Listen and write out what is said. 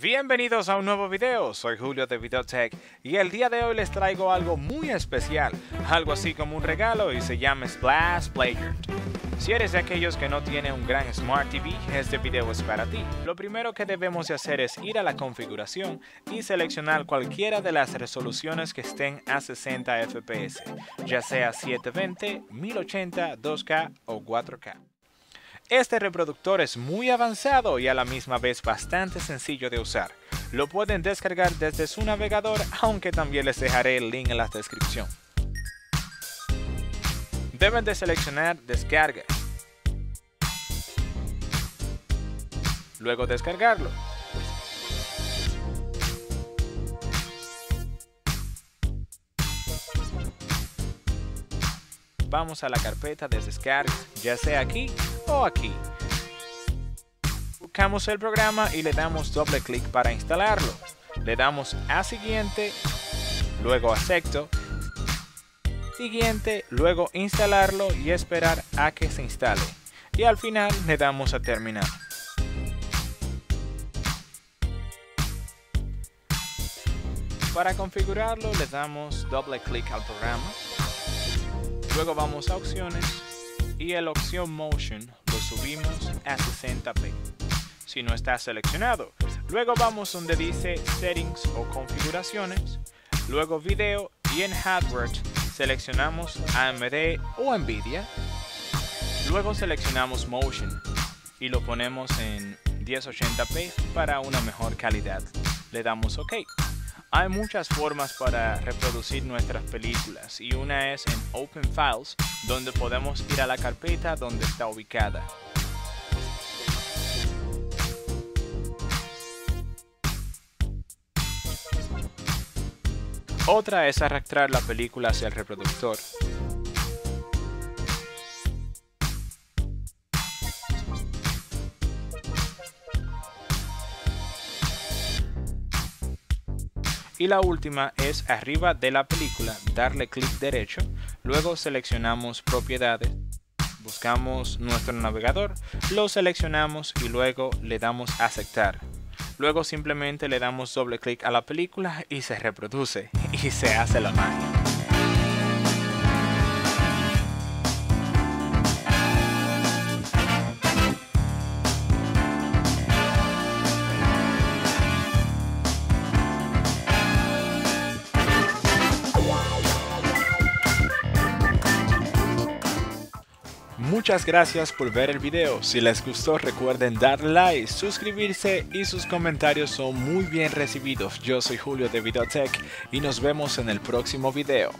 Bienvenidos a un nuevo video, soy Julio de Videotech y el día de hoy les traigo algo muy especial, algo así como un regalo y se llama Splash Player. Si eres de aquellos que no tienen un gran Smart TV, este video es para ti. Lo primero que debemos de hacer es ir a la configuración y seleccionar cualquiera de las resoluciones que estén a 60 FPS, ya sea 720, 1080, 2K o 4K. Este reproductor es muy avanzado y a la misma vez bastante sencillo de usar. Lo pueden descargar desde su navegador, aunque también les dejaré el link en la descripción. Deben de seleccionar descarga. Luego descargarlo. Vamos a la carpeta de descarga, ya sea aquí o aquí. Buscamos el programa y le damos doble clic para instalarlo. Le damos a siguiente, luego acepto, siguiente, luego instalarlo y esperar a que se instale. Y al final le damos a terminar. Para configurarlo le damos doble clic al programa. Luego vamos a opciones y en la opción Motion lo subimos a 60p, si no está seleccionado. Luego vamos donde dice Settings o Configuraciones, luego Video y en Hardware seleccionamos AMD o NVIDIA. Luego seleccionamos Motion y lo ponemos en 1080p para una mejor calidad. Le damos OK. Hay muchas formas para reproducir nuestras películas y una es en Open Files, donde podemos ir a la carpeta donde está ubicada. Otra es arrastrar la película hacia el reproductor. Y la última es arriba de la película, darle clic derecho, luego seleccionamos propiedades, buscamos nuestro navegador, lo seleccionamos y luego le damos a aceptar. Luego simplemente le damos doble clic a la película y se reproduce y se hace la magia. Muchas gracias por ver el video, si les gustó recuerden dar like, suscribirse y sus comentarios son muy bien recibidos. Yo soy Julio de Videotech y nos vemos en el próximo video.